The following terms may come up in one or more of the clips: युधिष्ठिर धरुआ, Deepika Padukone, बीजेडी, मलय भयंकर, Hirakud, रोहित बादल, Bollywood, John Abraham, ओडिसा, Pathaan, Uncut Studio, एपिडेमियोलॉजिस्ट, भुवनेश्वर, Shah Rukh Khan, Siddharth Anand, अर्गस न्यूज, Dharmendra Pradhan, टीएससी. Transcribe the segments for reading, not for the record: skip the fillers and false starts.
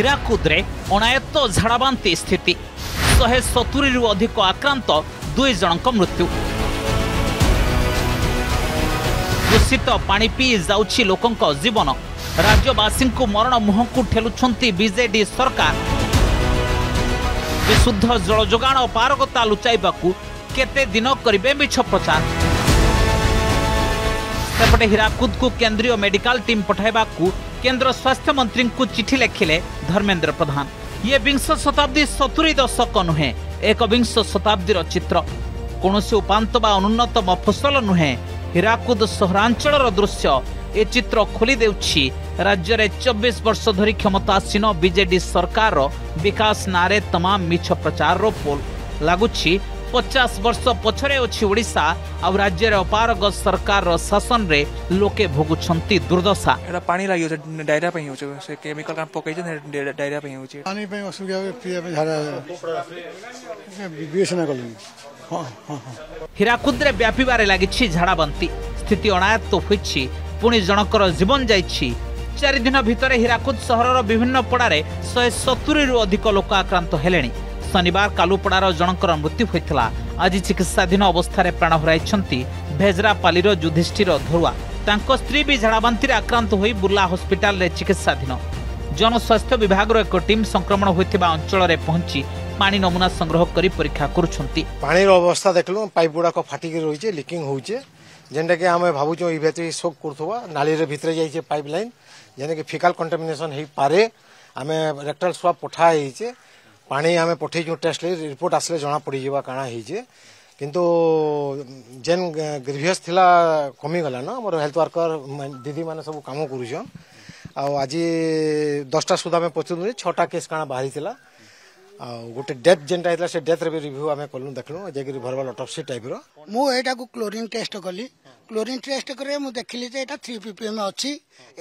हीराकुद अणायत्त झाड़ाबांति स्थिति 170 रु अधिक आक्रांत 2 जणक मृत्यु। दूषित पानी पी जाउछि लोकंक जीवन। राज्यवासी को मरण मुहंकु ठेलुछंती बीजेडी सरकार। विशुद्ध जल जोगाण पारगता लुचाइबाकू केते दिन करिबे मिछ प्रचार। सेपटे हीराकुद को केंद्रीय मेडिकल टीम पठाइबाकू केंद्र स्वास्थ्य मंत्री को चिठी लिखिले धर्मेंद्र प्रधान। ये विंश शताब्दी 70 दशक नुहे, एक विंश शताब्दीर चित्र। कौनसी उपात बा अनुन्नत मफसल नुहे, हीराकुद सहरांचल दृश्य ए चित्र खोली देउछि राज्य रे 24 वर्ष धरी क्षमतासीन बीजेडी सरकार विकास नारे तमाम मिछ प्रचार रो पोल। लगुछि 50 वर्ष पछरे अछि ओडिसा आ राज्य रे अपारग सरकार रो शासन रे लोके भोगुछंती दुर्दशा। एरा पानी लागियो से डायरिया पई होछ, से केमिकल काम पकई जे डायरिया पई होछ, पानी पई असुविधा पिया में झारा विवेचना करलनी। हीराकुद रे व्यापीबारे लागिछि झाड़ाबंती स्थिति अणायत्त होइछि। पुणी जनकर जीवन जाइछि। 4 दिन भितरे हीराकुद सहरर विभिन्न पड़ारे 170 रु अधिक लोक आक्रांत हेलेणी। शनिवार कालुपड़ार जनकर मृत्यु होइथिला। आज चिकित्साधीन अवस्था प्राण हराइछंती भेजरापालीर युधिष्ठिर धरुआ। तांको स्त्री भी झाड़ाबांतिर आक्रांत होई बुर्ला हॉस्पिटल रे चिकित्साधीन। जनस्वास्थ्य विभाग रो एक टीम संक्रमण होइथिबा अंचल रे पहुंची पानी नमूना संग्रह करी परीक्षा करूछंती। पानी रो अवस्था देखलु, पाइप गुडा को फाटी के रहिछे, लीकिंग होइछे, जेनटा कि आम भावुँ ये शोक करुवा नाली भितर जाइए पाइप लाइन जेने कि फिकाल कंटामिनेसन हो पारे। आम रेक्टाल स्वाब पठाईचे पानी आम पठे टेस्ट रिपोर्ट आसले जना पड़ज काणा होइए, किंतु जेन ग्रीभियस थिला कमीगला ना। मोर हेल्थ वर्कर दीदी मैंने सब कम करुन आज 10टा सुधा आम पचुन 6टा केस काणा बाहरी थिला। गोटे डेथ जेनटा होता से डेथ रे रिव्यू आम कलु देखलु जे भरवाल अटोपसी टाइप रो। मुझा को क्लोरीन टेस्ट कली, क्लोरीन टेस्ट करे मु देखली जे एटा 3 ppm अछि।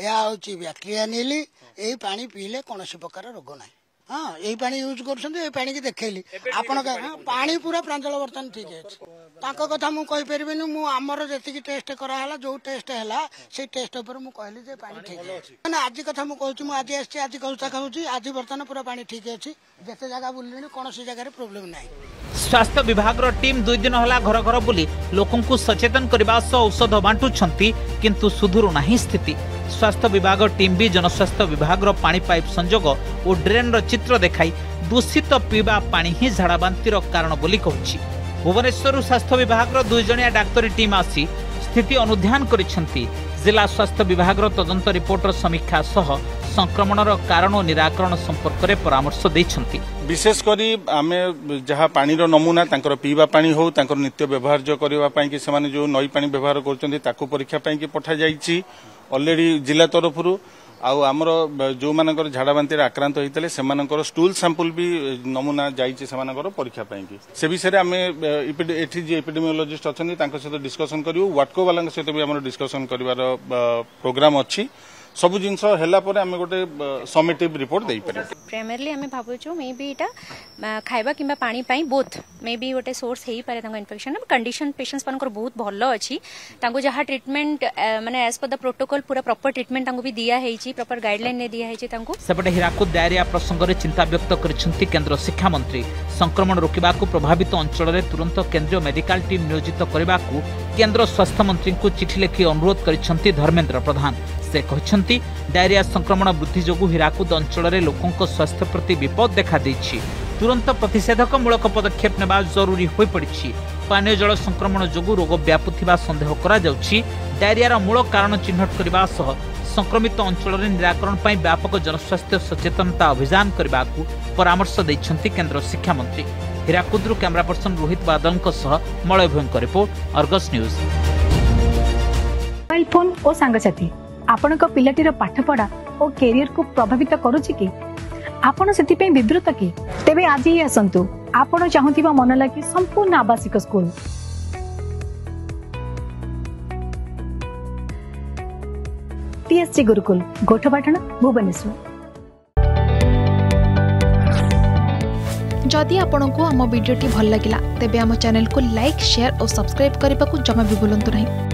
या होछि बैक्टीरिया नीली, एई पानी पीले कोनोसी प्रकार रोग नै। हां एई पानी यूज करसंते, एई पानी के देखैली आपन का पानी पूरा प्रांजल वर्तन ठीक अछि। ताको कथा मु कहि परबेनु, मु हमर जति की टेस्ट करा हला जो टेस्ट हला से टेस्ट ऊपर मु कहली जे पानी ठीक अछि। ना आज कथा मु कहउछि, मु आज आछि, आज कहउता कहउछि, आज वर्तन पूरा पानी ठीक अछि। जते जगह बुललिनु कोनोसी जगह रे प्रॉब्लम नै। स्वास्थ्य विभाग रो टीम 2 दिन हला घर घर बुली लोकन को सचेतन करबा सह औषध बांटु छंती, किंतु सुधुरु नाही स्थिति। स्वास्थ्य विभाग टीम भी जनस्वास्थ्य विभाग रो पानी पाइप संजोग और ड्रेन रो चित्र देखाई दूषित पीवा पानी ही झाड़ाबांतिर कारण बोली कहछि। भुवनेश्वर स्वास्थ्य विभाग रो 2 जणिया डाक्टरी टीम आसी स्थिति अनुध्यान करिसंती। जिला स्वास्थ्य विभाग रो तदंत रिपोर्ट रो समीक्षा सह संक्रमण रो कारण और निराकरण संपर्क रे परामर्श दैछंती। विशेष करी आमे जहा पानी रो नमूना तांकर पीवा पानी हो, तांकर नित्य व्यवहार जो करबा पाई कि समान जो नई पानी व्यवहार करचंती ताकू परीक्षा पाई कि पठा जाईछि ऑलरेडी जिला तरफरु। आउ हमरो जो मानकर झाड़ाबांति आक्रांत होइतले सेमानकर स्टूल सैंपल भी नमूना जाईछि सेमानकर परीक्षा पाई कि से विषय रे आमे एठी जे एपिडेमियोलॉजिस्ट अछनि तांकर सहित डिस्कशन करियो। वाटको वालांक सहित भी हमरो डिस्कशन करिवार प्रोग्राम अछि। सब जिनस हेला परे आमे गोटे समेटिव रिपोर्ट देई परे। प्राइमरली आमे भाबुछु मे बी इटा खाइबा किबा पानी पई बोथ मे बी गोटे सोर्स हेई परे तांको इन्फेक्शन। कंडीशन पेशेंट्स मानकर बहुत भलो अछि, तांको जहा ट्रीटमेंट माने एज पर द प्रोटोकॉल पूरा प्रॉपर ट्रीटमेंट तांको भी दिया हेईची, प्रॉपर गाइडलाइन ने दिया हेईची तांको। सेपटे हीराकुद डायरिया प्रसंग रे चिंता व्यक्त करछंती केंद्र शिक्षा मंत्री। संक्रमण रोकिबा को प्रभावित अंचल रे तुरंत केंद्रीय मेडिकल टीम नियोजित करबा को केंद्र स्वास्थ्य मंत्री को चिट्ठी लिखि अनुरोध करछंती धर्मेंद्र प्रधान। से कहछंती डायरिया संक्रमण वृद्धि जोगु हीराकुद अंचल रे लोकन को स्वास्थ्य प्रति विपद देखा देछि। तुरंत प्रतिषेधक मूलक पदक्षेप नेबा जरूरी होई पड़छि। पानी जल संक्रमण जोगु रोग व्यापुथिबा संदेह करा जाउछि। डायरिया रा मूल कारण चिन्हट करबा सह संक्रमित अंचल रे निराकरण पई व्यापक जनस्वास्थ्य सचेतनता अभियान करबा को परामर्श दैछंती केंद्र शिक्षा मंत्री। हीराकुद रु कैमरा पर्सन रोहित बादलक सह मलय भयंकर report अर्गस न्यूज। Mobile phone ओ संगसाथी आपण को पिलाटीर पाठपढ़ा और कैरियर को प्रभावित करुछि कि आपण सेति पे विद्रुत कि तेबे आज ही आसंतु आपण चाहुथिबा मन लागि संपूर्ण आवासिक स्कूल। टीएससी गुरुकुल गोठपाटण भुवनेश्वर। जदि आपण को हम वीडियो टी भल लागिला तेबे हम चैनल को लाइक शेयर और सब्सक्राइब करबा को जमा भी भूलंतु नहीं।